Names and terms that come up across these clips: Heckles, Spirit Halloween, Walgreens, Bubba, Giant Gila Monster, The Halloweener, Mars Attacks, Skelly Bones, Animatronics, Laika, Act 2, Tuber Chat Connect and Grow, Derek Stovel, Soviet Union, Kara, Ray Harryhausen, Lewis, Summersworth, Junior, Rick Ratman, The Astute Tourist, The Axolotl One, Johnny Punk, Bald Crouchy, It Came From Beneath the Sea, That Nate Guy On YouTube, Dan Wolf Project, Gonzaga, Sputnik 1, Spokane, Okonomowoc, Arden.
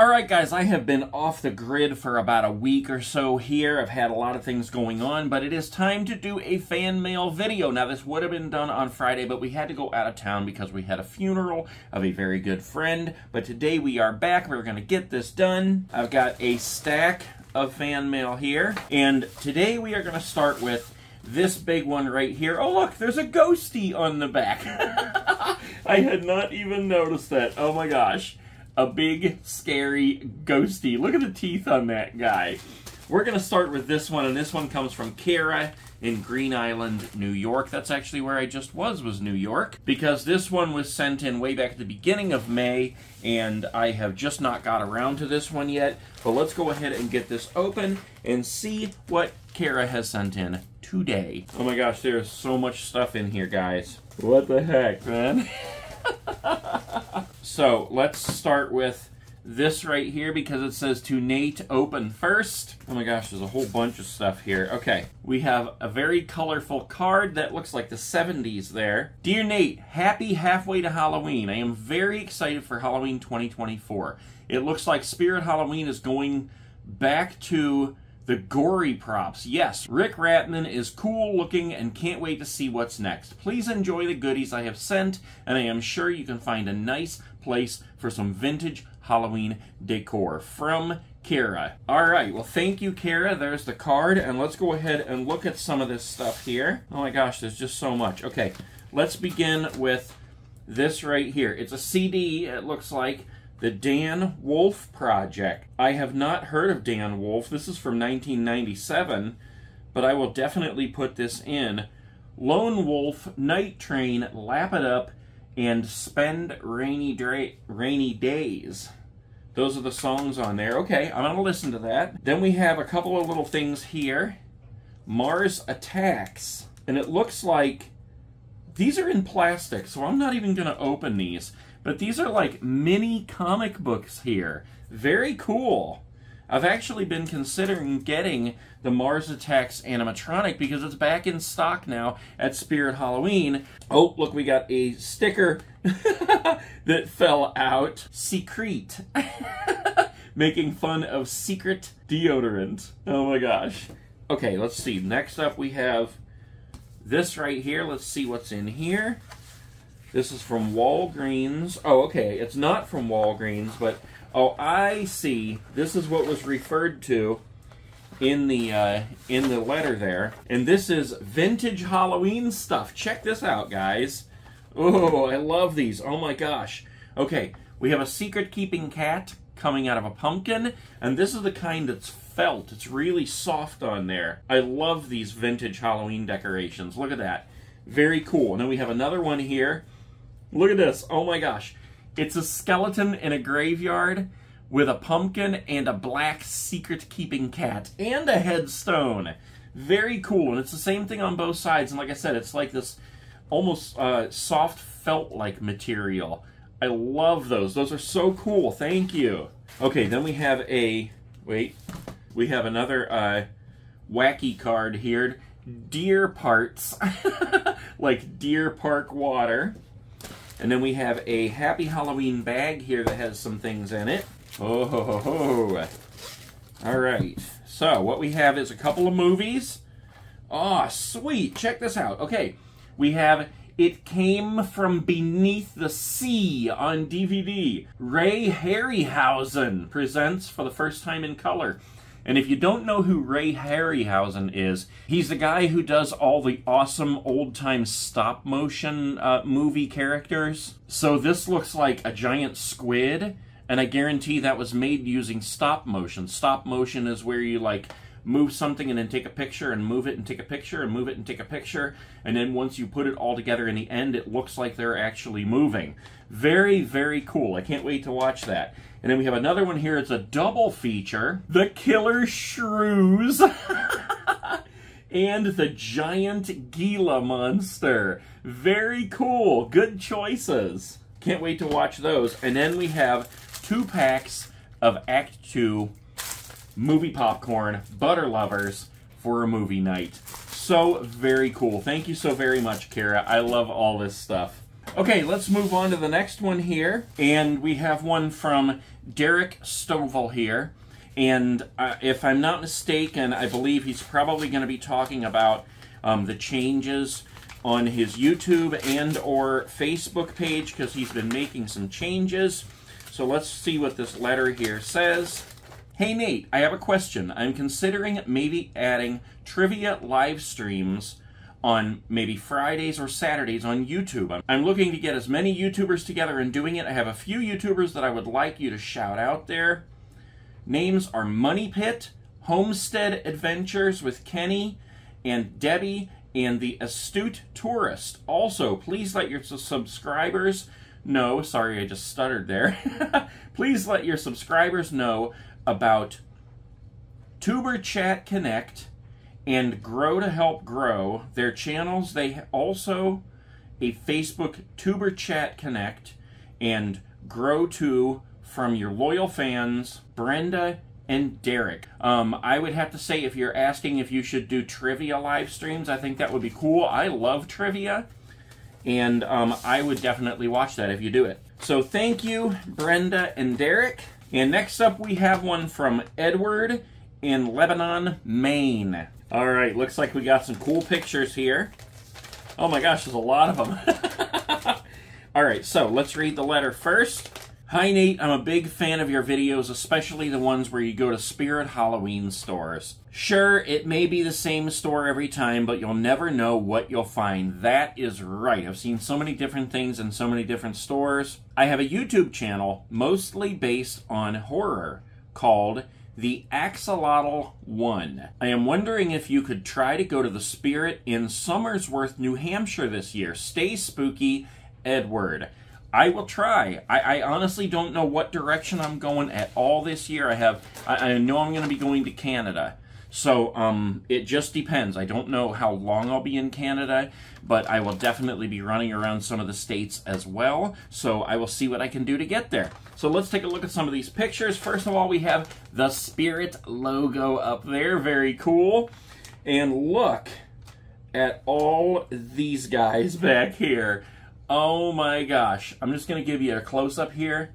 Alright guys, I have been off the grid for about a week or so here. I've had a lot of things going on, but it is time to do a fan mail video. Now this would have been done on Friday, but we had to go out of town because we had a funeral of a very good friend. But today we are back. We're going to get this done. I've got a stack of fan mail here, and today we are going to start with this big one right here. Oh look, there's a ghostie on the back. I had not even noticed that. Oh my gosh. A big, scary ghostie. Look at the teeth on that guy. We're going to start with this one, and this one comes from Kara in Green Island, New York. That's actually where I just was New York, because this one was sent in way back at the beginning of May, and I have just not got around to this one yet. But let's go ahead and get this open and see what Kara has sent in today. Oh my gosh, there's so much stuff in here, guys. What the heck, man? So let's start with this right here because it says to Nate open first. Oh my gosh, there's a whole bunch of stuff here. Okay, we have a very colorful card that looks like the 70s there. Dear Nate, happy halfway to Halloween. I am very excited for Halloween 2024. It looks like Spirit Halloween is going back to the gory props. Yes, Rick Ratman is cool looking and can't wait to see what's next. Please enjoy the goodies I have sent, and I am sure you can find a nice place for some vintage Halloween decor. From Kara. Alright, well thank you Kara. There's the card, and let's go ahead and look at some of this stuff here. Oh my gosh, there's just so much. Okay, let's begin with this right here. It's a CD, it looks like. The Dan Wolf Project. I have not heard of Dan Wolf. This is from 1997, but I will definitely put this in. Lone Wolf, Night Train, Lap It Up, and Spend Rainy Days. Those are the songs on there. Okay, I'm gonna listen to that. Then we have a couple of little things here. Mars Attacks. And it looks like these are in plastic, so I'm not even gonna open these. But these are like mini comic books here. Very cool. I've actually been considering getting the Mars Attacks animatronic because it's back in stock now at Spirit Halloween. Oh, look, we got a sticker that fell out. Secret. Making fun of secret deodorant. Oh my gosh. Okay, let's see. Next up we have this right here. Let's see what's in here. This is from Walgreens. Oh, okay. It's not from Walgreens, but... Oh, I see. This is what was referred to in the letter there. And this is vintage Halloween stuff. Check this out, guys. Oh, I love these. Oh, my gosh. Okay, we have a secret-keeping cat coming out of a pumpkin. And this is the kind that's felt. It's really soft on there. I love these vintage Halloween decorations. Look at that. Very cool. And then we have another one here. Look at this. Oh my gosh. It's a skeleton in a graveyard with a pumpkin and a black secret-keeping cat and a headstone. Very cool. And it's the same thing on both sides. And like I said, it's like this almost soft felt-like material. I love those. Those are so cool. Thank you. Okay, then we have a... Wait. We have another wacky card here. Deer parts. Like Deer Park water. And then we have a Happy Halloween bag here that has some things in it. Oh, ho, ho, ho. All right. So what we have is a couple of movies. Oh, sweet. Check this out. Okay. We have It Came From Beneath the Sea on DVD. Ray Harryhausen presents for the first time in color. And if you don't know who Ray Harryhausen is, he's the guy who does all the awesome old-time stop-motion movie characters. So this looks like a giant squid, and I guarantee that was made using stop-motion. Stop-motion is where you, like, move something and then take a picture and move it and take a picture and move it and take a picture, and then once you put it all together in the end, it looks like they're actually moving. Very, very cool. I can't wait to watch that. And then we have another one here. It's a double feature. The Killer Shrews and the Giant Gila Monster. Very cool. Good choices. Can't wait to watch those. And then we have 2 packs of Act 2 movie popcorn, Butter Lovers, for a movie night. So very cool. Thank you so very much, Kara. I love all this stuff. Okay, let's move on to the next one here. And we have one from Derek Stovel here. And if I'm not mistaken, I believe he's probably going to be talking about the changes on his YouTube and or Facebook page, because he's been making some changes. So let's see what this letter here says. Hey Nate, I have a question. I'm considering maybe adding trivia live streams on maybe Fridays or Saturdays on YouTube. I'm looking to get as many YouTubers together and doing it. I have a few YouTubers that I would like you to shout out there. Names are Money Pit, Homestead Adventures with Kenny and Debbie, and The Astute Tourist. Also, please let your subscribers know, sorry I just stuttered there, please let your subscribers know about Tuber Chat Connect and Grow to help grow their channels. They also a Facebook Tuber Chat Connect and Grow To from your loyal fans, Brenda and Derek. I would have to say, if you're asking if you should do trivia live streams, I think that would be cool. I love trivia, and I would definitely watch that if you do it. So thank you, Brenda and Derek. And next up, we have one from Edward in Lebanon, Maine. All right, looks like we got some cool pictures here. Oh my gosh, there's a lot of them. All right, so let's read the letter first. Hi Nate, I'm a big fan of your videos, especially the ones where you go to Spirit Halloween stores. Sure, it may be the same store every time, but you'll never know what you'll find. That is right. I've seen so many different things in so many different stores. I have a YouTube channel, mostly based on horror, called The Axolotl One. I am wondering if you could try to go to the Spirit in Summersworth, New Hampshire this year. Stay spooky, Edward. I will try. I honestly don't know what direction I'm going at all this year. I know I'm going to be going to Canada. So it just depends. I don't know how long I'll be in Canada, but I will definitely be running around some of the states as well. So I will see what I can do to get there. So let's take a look at some of these pictures. First of all, we have the Spirit logo up there. Very cool. And look at all these guys back here. Oh my gosh. I'm just going to give you a close-up here.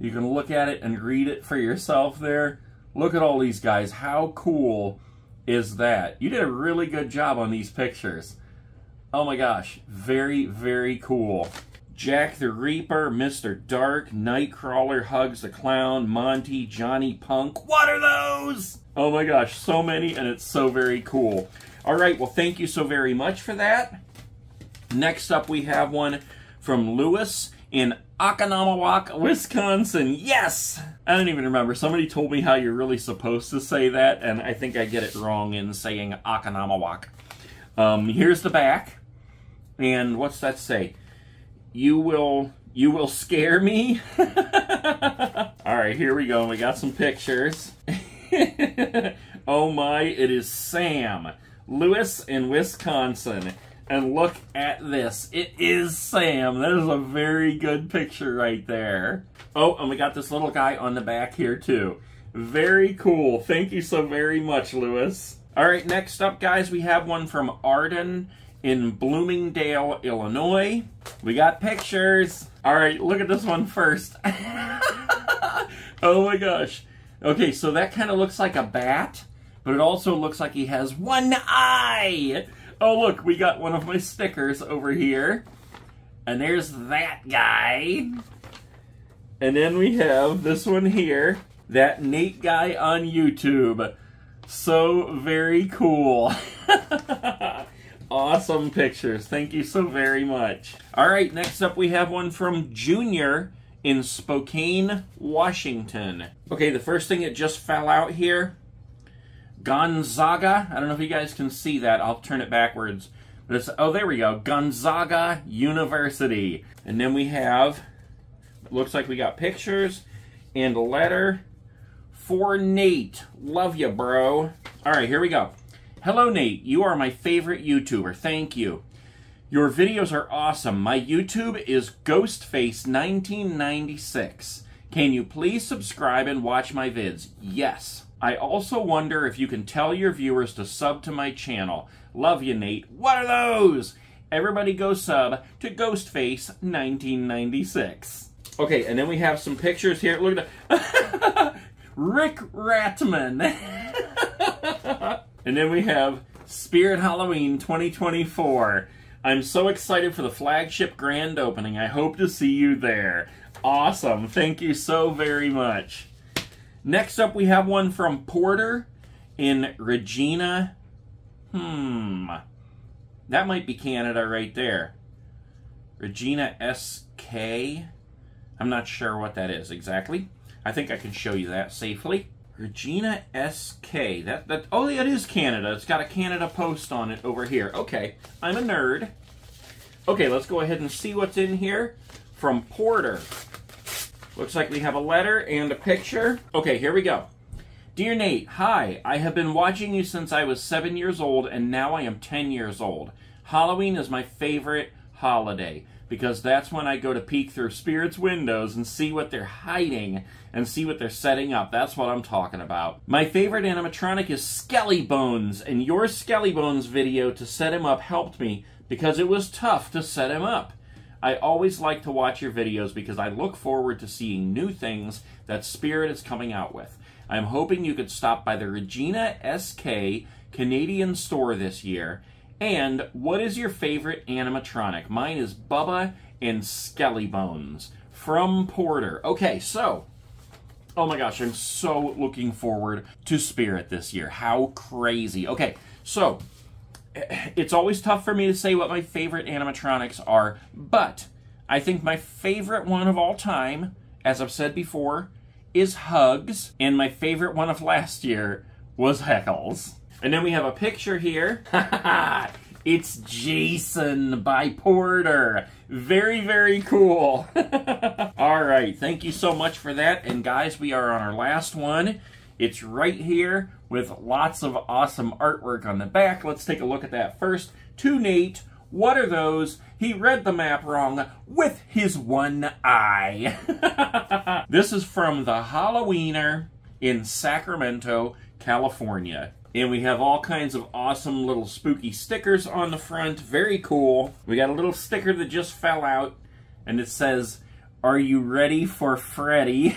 You can look at it and read it for yourself there. Look at all these guys. How cool is that? You did a really good job on these pictures. Oh my gosh. Very, very cool. Jack the Reaper, Mr. Dark, Nightcrawler, Hugs the Clown, Monty, Johnny Punk. What are those? Oh my gosh. So many, and it's so very cool. All right. Well, thank you so very much for that. Next up, we have one from Lewis in Okonomowoc, Wisconsin. Yes! I don't even remember. Somebody told me how you're really supposed to say that, and I think I get it wrong in saying Okonomowoc. Here's the back. And what's that say? You will scare me? All right, here we go. We got some pictures. Oh my, it is Sam. Lewis in Wisconsin. And look at this. It is Sam. That is a very good picture right there. Oh, and we got this little guy on the back here, too. Very cool. Thank you so very much, Lewis. All right, next up, guys, we have one from Arden in Bloomingdale, Illinois. We got pictures. All right, look at this one first. Oh, my gosh. Okay, so that kind of looks like a bat, but it also looks like he has one eye. Oh, look, we got one of my stickers over here. And there's that guy. And then we have this one here, that Nate guy on YouTube. So very cool. Awesome pictures. Thank you so very much. All right, next up we have one from Junior in Spokane, Washington. Okay, the first thing that just fell out here, Gonzaga, I don't know if you guys can see that, I'll turn it backwards, but it's, oh there we go, Gonzaga University. And then we have, it looks like we got pictures and a letter for Nate. Love you, bro. All right, here we go. Hello Nate, you are my favorite YouTuber, thank you. Your videos are awesome. My YouTube is Ghostface1996. Can you please subscribe and watch my vids? Yes. I also wonder if you can tell your viewers to sub to my channel. Love you, Nate. What are those? Everybody go sub to Ghostface1996. Okay, and then we have some pictures here. Look at that. Rick Ratman. And then we have Spirit Halloween 2024. I'm so excited for the flagship grand opening. I hope to see you there. Awesome. Thank you so very much. Next up, we have one from Porter in Regina. That might be Canada right there. Regina SK. I'm not sure what that is exactly. I think I can show you that safely. Regina SK. Oh, yeah, it is Canada. It's got a Canada post on it over here. Okay, I'm a nerd. Okay, let's go ahead and see what's in here from Porter. Looks like we have a letter and a picture. Okay, here we go. Dear Nate, hi. I have been watching you since I was 7 years old, and now I am 10 years old. Halloween is my favorite holiday, because that's when I go to peek through spirits' windows and see what they're hiding and see what they're setting up. That's what I'm talking about. My favorite animatronic is Skelly Bones, and your Skelly Bones video to set him up helped me because it was tough to set him up. I always like to watch your videos because I look forward to seeing new things that Spirit is coming out with. I'm hoping you could stop by the Regina SK Canadian store this year. And what is your favorite animatronic? Mine is Bubba and Skelly Bones from Porter. Okay, so, oh my gosh, I'm so looking forward to Spirit this year. How crazy. Okay, so, it's always tough for me to say what my favorite animatronics are, but I think my favorite one of all time, as I've said before, is Hugs, and my favorite one of last year was Heckles. And then we have a picture here. It's Jason by Porter. Very, very cool. All right, thank you so much for that. And guys, we are on our last one. It's right here with lots of awesome artwork on the back. Let's take a look at that first. To Nate, what are those? He read the map wrong with his one eye. This is from The Halloweener in Sacramento, California. And we have all kinds of awesome little spooky stickers on the front. Very cool. We got a little sticker that just fell out, and it says, "Are you ready for Freddy?"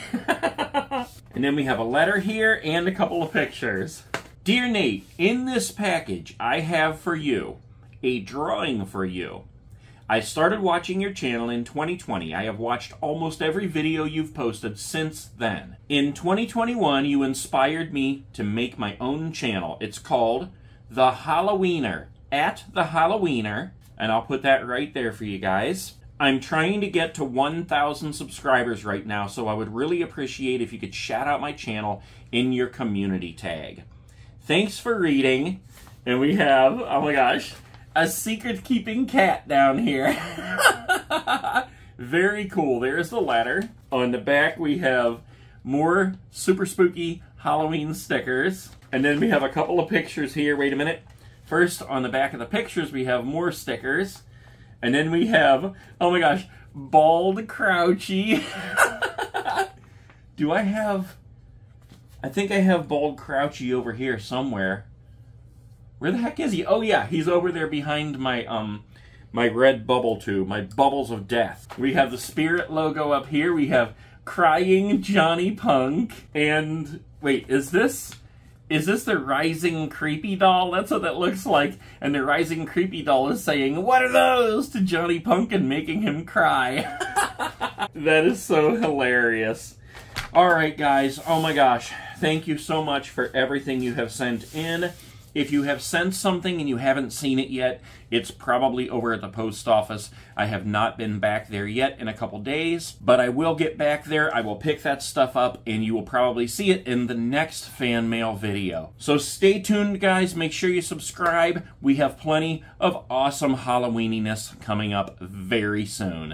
And then we have a letter here and a couple of pictures. Dear Nate, in this package I have for you a drawing for you. I started watching your channel in 2020. I have watched almost every video you've posted since then. In 2021, you inspired me to make my own channel. It's called The Halloweener, at The Halloweener, and I'll put that right there for you guys. I'm trying to get to 1,000 subscribers right now, so I would really appreciate if you could shout out my channel in your community tag. Thanks for reading. And we have, oh my gosh, a secret-keeping cat down here. Very cool. There's the letter. On the back, we have more super spooky Halloween stickers. And then we have a couple of pictures here. Wait a minute. First, on the back of the pictures, we have more stickers. And then we have, oh my gosh, Bald Crouchy. Do I have, I think I have Bald Crouchy over here somewhere. Where the heck is he? Oh yeah, he's over there behind my my red bubble tube, my bubbles of death. We have the Spirit logo up here. We have crying Johnny Punk. And wait, is this the Rising Creepy Doll? That's what that looks like. And the Rising Creepy Doll is saying, "What are those?" to Johnny Punk and making him cry. That is so hilarious. All right, guys. Oh, my gosh. Thank you so much for everything you have sent in. If you have sent something and you haven't seen it yet, it's probably over at the post office. I have not been back there yet in a couple days, but I will get back there. I will pick that stuff up, and you will probably see it in the next fan mail video. So stay tuned, guys. Make sure you subscribe. We have plenty of awesome Halloweeniness coming up very soon.